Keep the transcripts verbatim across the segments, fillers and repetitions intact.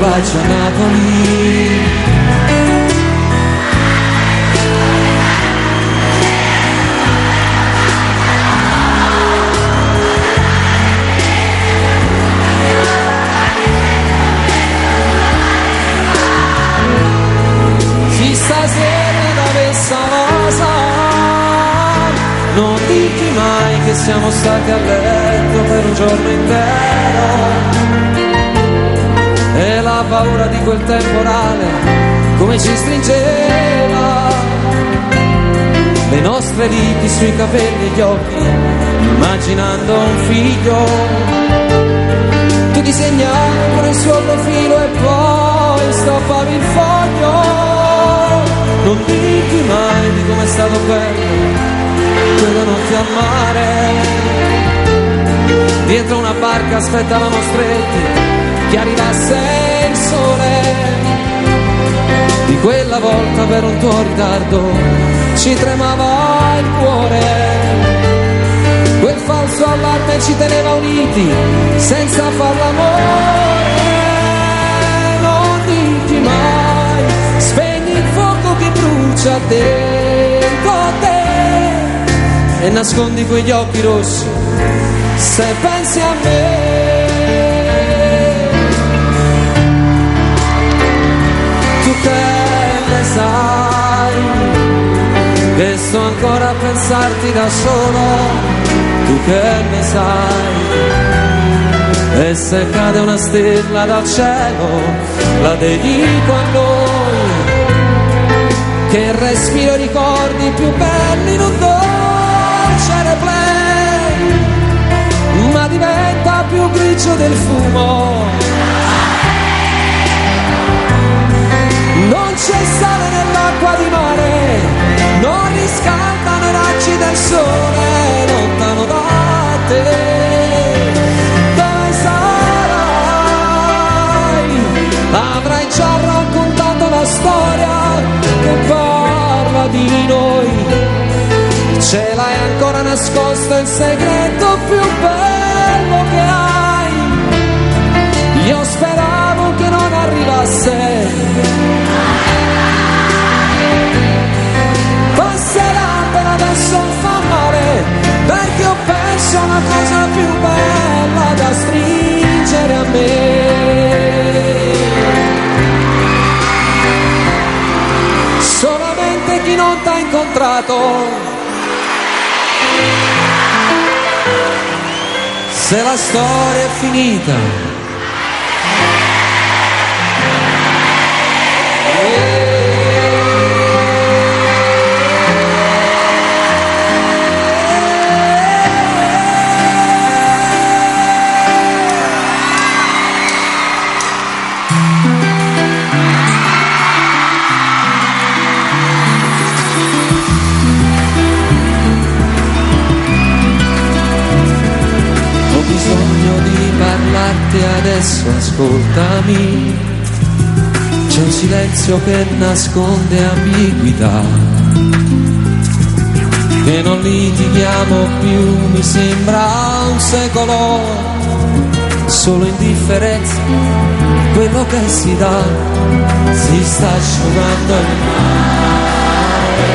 Bacio a Napoli, chissà se da messa rosa, non dici mai che siamo stati a letto per un giorno intero. E la paura di quel temporale come ci stringeva, le nostre liti sui capelli e gli occhi, immaginando un figlio. Tu disegnavi con il suolo filo e poi strappavi il foglio. Non dici mai di com'è stato bello quella notte al mare. Dietro una barca aspettavamo stretti che arrivasse il sole. Di quella volta per un tuo ritardo ci tremava il cuore. Quel falso allarme ci teneva uniti senza far l'amore. Non dici mai, spegni il fuoco che brucia dentro te e nascondi quegli occhi rossi se pensi a me. Sai che sto ancora a pensarti da solo, tu che ne sai? E se cade una stella dal cielo, la dedico a noi. Che respiro ricordi più belli in un dolce replay, ma diventa più grigio del fumo. Non c'è sale nell'acqua di mare, non riscaldano i raggi del sole lontano da te. Dove sarai? Avrai già raccontato la storia che parla di noi. Ce l'hai ancora nascosto il segreto più bello che hai. Io speravo che non arrivasse. Adesso fa male perché ho perso la cosa più bella da stringere a me. Solamente chi non t'ha incontrato se la storia è finita. Adesso ascoltami, c'è un silenzio che nasconde ambiguità, che non litighiamo più, mi sembra un secolo, solo indifferenza, quello che si dà, si sta asciugando il mare.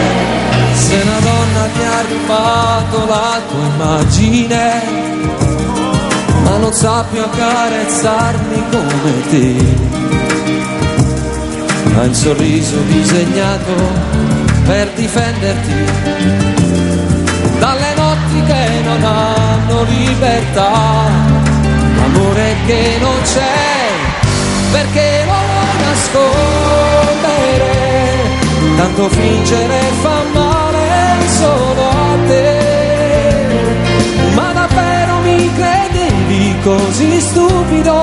Se una donna ti ha rubato la tua immagine, ma non sa più accarezzarmi come te, ha il sorriso disegnato per difenderti dalle notti che non hanno libertà. L'amore che non c'è, perché lo nascondere, tanto fingere fa male solo a te. Così stupido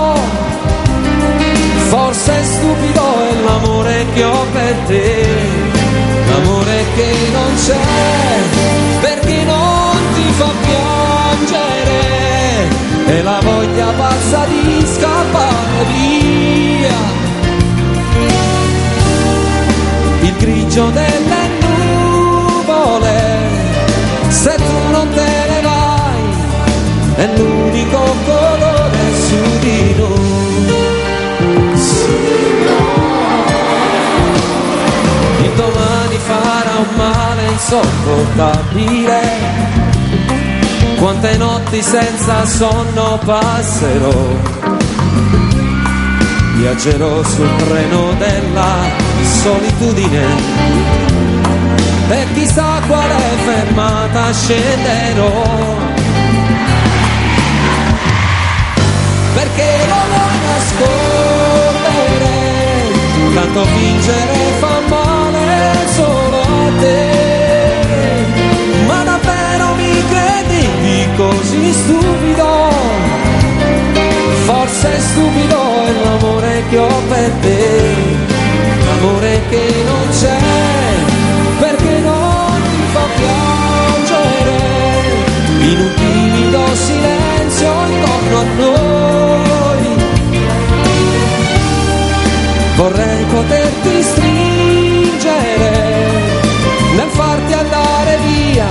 sei stupido è l'amore che ho per te, l'amore che non c'è, perché non ti fa piangere, e la voglia pazza di scappare via, il grigio delle nuvole, se tu non te ne vai, è l'unico colore su di noi. Il domani farà un male insopportabile, quante notti senza sonno passerò, viaggerò sul treno della solitudine, e chissà quale fermata scenderò, perché non vuoi nascondere, tanto vincere fa male solo a te. Ma davvero mi credi così stupido? Forse è stupido è l'amore che ho per te, l'amore che non c'è, perché non ti fa piangere, in un timido silenzio intorno a noi. Vorrei poterti stringere nel farti andare via,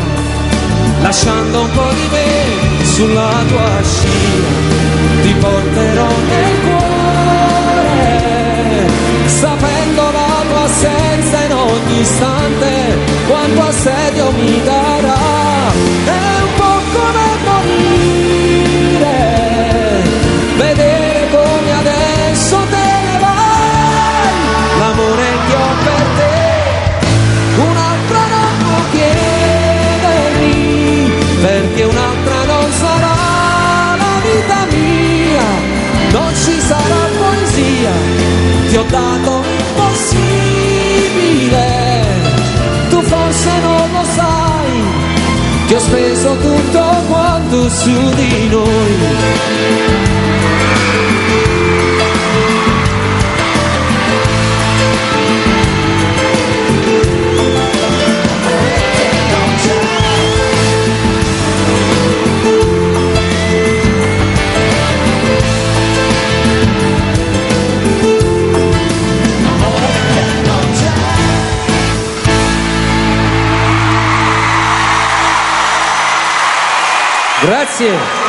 lasciando un po' di me sulla tua scia. Ti porterò nel cuore, sapendo la tua assenza in ogni istante, quanto assedio mi darà. È un po' come morire, vedere come adesso te ne vai. L'amore che ho per te, un'altra non può chiedermi, perché un'altra non sarà la vita mia, non ci sarà poesia, ti ho dato l'impossibile, tu forse non lo sai, che ho speso tutto quanto su di noi. Grazie.